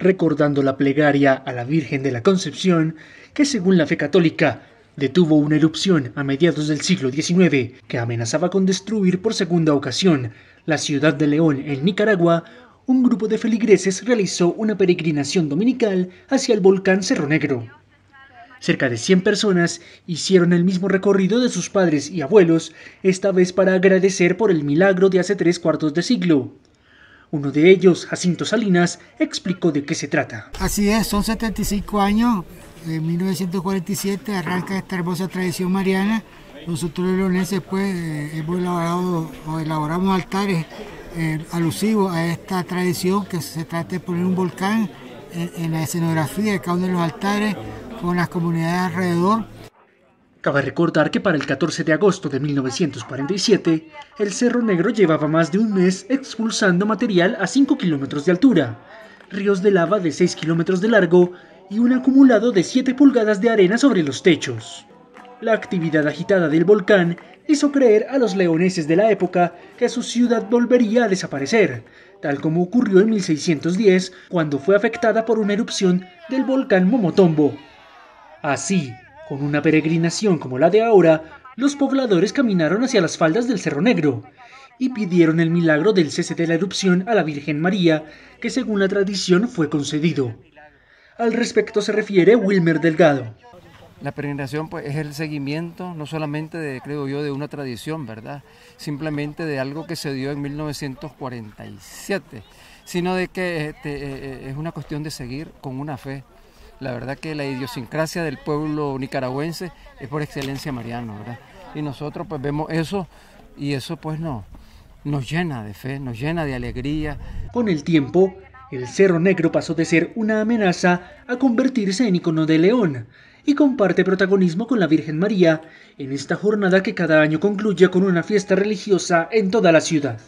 recordando la plegaria a la Virgen de la Concepción, que según la fe católica detuvo una erupción a mediados del siglo XIX que amenazaba con destruir por segunda ocasión la ciudad de León en Nicaragua. Un grupo de feligreses realizó una peregrinación dominical hacia el volcán Cerro Negro. Cerca de 100 personas hicieron el mismo recorrido de sus padres y abuelos, esta vez para agradecer por el milagro de hace 3/4 de siglo. Uno de ellos, Jacinto Salinas, explicó de qué se trata. Así es, son 75 años, en 1947 arranca esta hermosa tradición mariana. Nosotros los leoneses pues hemos elaborado o elaboramos altares alusivos a esta tradición, que se trata de poner un volcán en la escenografía de cada uno de los altares con las comunidades alrededor. Cabe recordar que para el 14 de agosto de 1947, el Cerro Negro llevaba más de un mes expulsando material a 5 kilómetros de altura, ríos de lava de 6 kilómetros de largo y un acumulado de 7 pulgadas de arena sobre los techos. La actividad agitada del volcán hizo creer a los leoneses de la época que su ciudad volvería a desaparecer, tal como ocurrió en 1610, cuando fue afectada por una erupción del volcán Momotombo. Así, con una peregrinación como la de ahora, los pobladores caminaron hacia las faldas del Cerro Negro y pidieron el milagro del cese de la erupción a la Virgen María, que según la tradición fue concedido. Al respecto se refiere Wilmer Delgado. La peregrinación pues, es el seguimiento, no solamente de, creo yo, de una tradición, ¿verdad? Simplemente de algo que se dio en 1947, sino de que es una cuestión de seguir con una fe. La verdad que la idiosincrasia del pueblo nicaragüense es por excelencia mariano, ¿verdad? Y nosotros pues vemos eso y eso pues nos llena de fe, nos llena de alegría. Con el tiempo, el Cerro Negro pasó de ser una amenaza a convertirse en ícono de León y comparte protagonismo con la Virgen María en esta jornada que cada año concluye con una fiesta religiosa en toda la ciudad.